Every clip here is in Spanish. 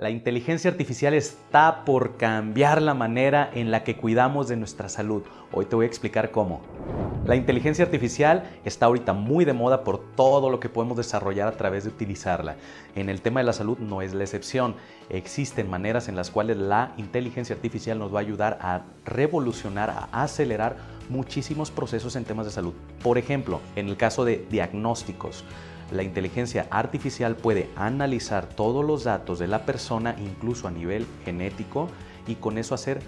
La inteligencia artificial está por cambiar la manera en la que cuidamos de nuestra salud. Hoy te voy a explicar cómo. La inteligencia artificial está ahorita muy de moda por todo lo que podemos desarrollar a través de utilizarla. En el tema de la salud no es la excepción. Existen maneras en las cuales la inteligencia artificial nos va a ayudar a revolucionar, a acelerar muchísimos procesos en temas de salud. Por ejemplo, en el caso de diagnósticos. La inteligencia artificial puede analizar todos los datos de la persona, incluso a nivel genético, y con eso hacer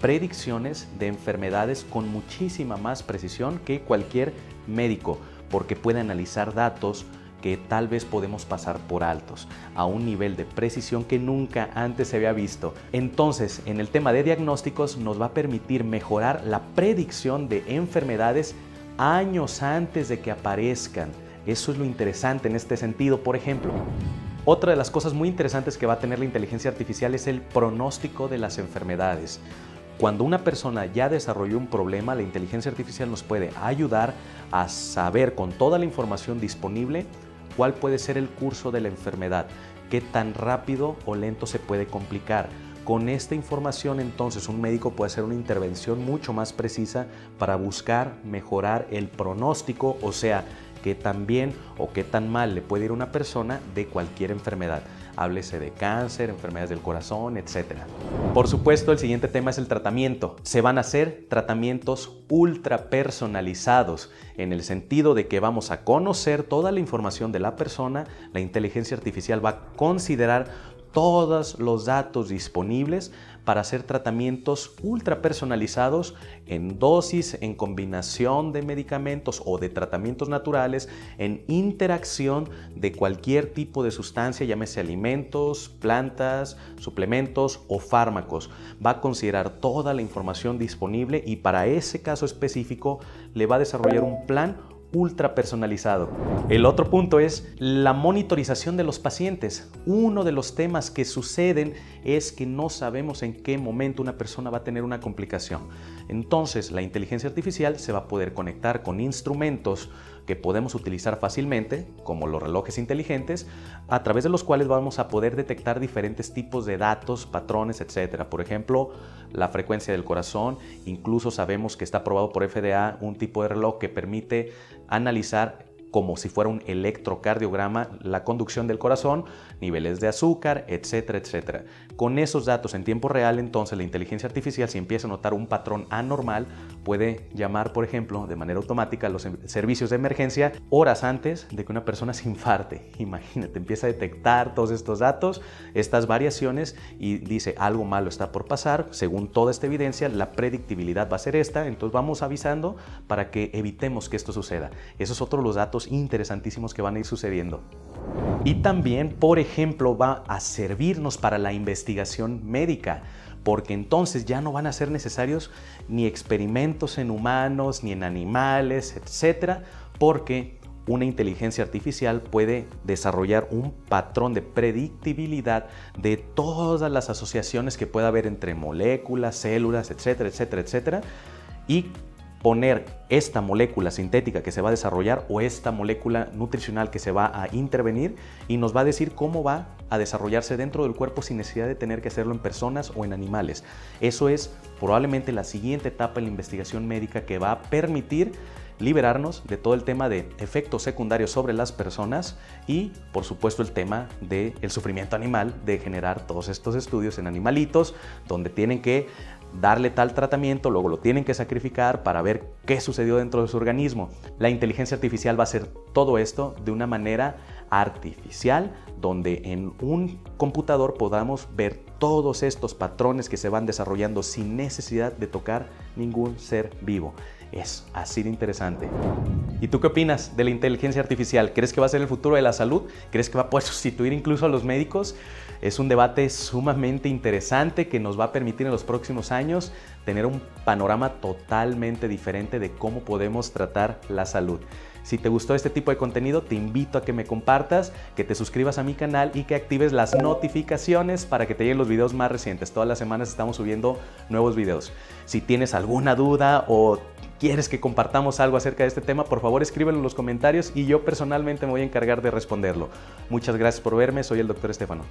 predicciones de enfermedades con muchísima más precisión que cualquier médico, porque puede analizar datos que tal vez podemos pasar por altos, a un nivel de precisión que nunca antes se había visto. Entonces, en el tema de diagnósticos nos va a permitir mejorar la predicción de enfermedades años antes de que aparezcan. Eso es lo interesante en este sentido, por ejemplo. Otra de las cosas muy interesantes que va a tener la inteligencia artificial es el pronóstico de las enfermedades. Cuando una persona ya desarrolló un problema, la inteligencia artificial nos puede ayudar a saber con toda la información disponible cuál puede ser el curso de la enfermedad, qué tan rápido o lento se puede complicar. Con esta información, entonces, un médico puede hacer una intervención mucho más precisa para buscar mejorar el pronóstico, o sea, qué tan bien o qué tan mal le puede ir a una persona de cualquier enfermedad. Háblese de cáncer, enfermedades del corazón, etc. Por supuesto, el siguiente tema es el tratamiento. Se van a hacer tratamientos ultra personalizados, en el sentido de que vamos a conocer toda la información de la persona. La inteligencia artificial va a considerar todos los datos disponibles para hacer tratamientos ultra personalizados en dosis, en combinación de medicamentos o de tratamientos naturales, en interacción de cualquier tipo de sustancia, llámese alimentos, plantas, suplementos o fármacos. Va a considerar toda la información disponible y para ese caso específico le va a desarrollar un plan ultra personalizado. El otro punto es la monitorización de los pacientes. Uno de los temas que suceden es que no sabemos en qué momento una persona va a tener una complicación. Entonces, la inteligencia artificial se va a poder conectar con instrumentos que podemos utilizar fácilmente, como los relojes inteligentes, a través de los cuales vamos a poder detectar diferentes tipos de datos, patrones, etcétera. Por ejemplo, la frecuencia del corazón. Incluso sabemos que está aprobado por FDA un tipo de reloj que permite analizar, como si fuera un electrocardiograma, la conducción del corazón, niveles de azúcar, etcétera, etcétera. Con esos datos en tiempo real, entonces la inteligencia artificial, si empieza a notar un patrón anormal, puede llamar, por ejemplo, de manera automática a los servicios de emergencia horas antes de que una persona se infarte. Imagínate, empieza a detectar todos estos datos, estas variaciones, y dice algo malo está por pasar. Según toda esta evidencia, la predictibilidad va a ser esta, entonces vamos avisando para que evitemos que esto suceda. Esos son otros los datos interesantísimos que van a ir sucediendo. Y también, por ejemplo, va a servirnos para la investigación médica, porque entonces ya no van a ser necesarios ni experimentos en humanos, ni en animales, etcétera, porque una inteligencia artificial puede desarrollar un patrón de predictibilidad de todas las asociaciones que pueda haber entre moléculas, células, etcétera, etcétera, etcétera, y poner esta molécula sintética que se va a desarrollar o esta molécula nutricional que se va a intervenir, y nos va a decir cómo va a desarrollarse dentro del cuerpo sin necesidad de tener que hacerlo en personas o en animales. Eso es probablemente la siguiente etapa en la investigación médica, que va a permitir liberarnos de todo el tema de efectos secundarios sobre las personas y, por supuesto, el tema del sufrimiento animal, de generar todos estos estudios en animalitos donde tienen que darle tal tratamiento, luego lo tienen que sacrificar para ver qué sucedió dentro de su organismo. La inteligencia artificial va a hacer todo esto de una manera artificial, donde en un computador podamos ver todos estos patrones que se van desarrollando sin necesidad de tocar ningún ser vivo. Es así de interesante. ¿Y tú qué opinas de la inteligencia artificial? ¿Crees que va a ser el futuro de la salud? ¿Crees que va a poder sustituir incluso a los médicos? Es un debate sumamente interesante que nos va a permitir en los próximos años tener un panorama totalmente diferente de cómo podemos tratar la salud. Si te gustó este tipo de contenido, te invito a que me compartas, que te suscribas a mi canal y que actives las notificaciones para que te lleguen los videos más recientes. Todas las semanas estamos subiendo nuevos videos. Si tienes alguna duda o quieres que compartamos algo acerca de este tema, por favor escríbelo en los comentarios y yo personalmente me voy a encargar de responderlo. Muchas gracias por verme, soy el Dr. Estefano.